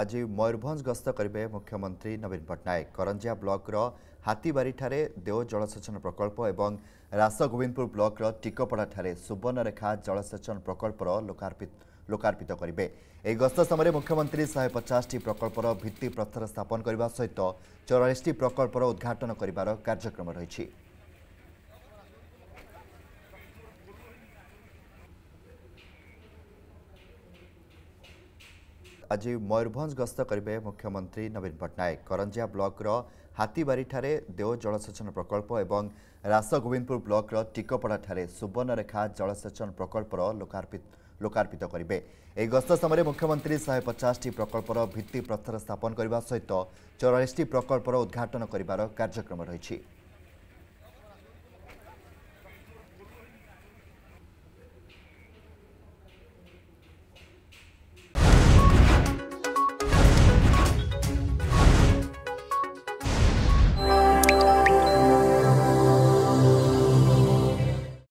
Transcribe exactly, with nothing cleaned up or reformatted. आज मयूरभंज गस्त करेंगे मुख्यमंत्री नवीन पटनायक। करंजिया ब्लॉक हाथीबारी देव जलसेचन प्रकल्प एवं रास गोविंदपुर ब्लॉक टीकपड़ा सुवर्णरेखा जलसेचन प्रकल्पर लोकार्पित लोकार्पित करेंगे। यह गस्त समय मुख्यमंत्री शहे पचास टी प्रकल्पर भित्तिप्रस्तर स्थापन करने सहित चौरालीस टी प्रकल्पर उद्घाटन कर कार्यक्रम रही। आज मयूरभंज गस्त करेंगे मुख्यमंत्री नवीन पटनायक। करंजिया ब्लॉक हाथीबारी देव जलसेचन प्रकल्प एवं रास गोविंदपुर ब्लॉक टीकपड़ा सुवर्णरेखा जलसेचन प्रकल्पर लोकार्पित लोकार्पित करेंगे। यह गस्त समय मुख्यमंत्री शहे पचास टी प्रकल्पर भित्तिप्रस्तर स्थापन करने सहित चौरालीस टी प्रकल्पर उद्घाटन कर कार्यक्रम रही।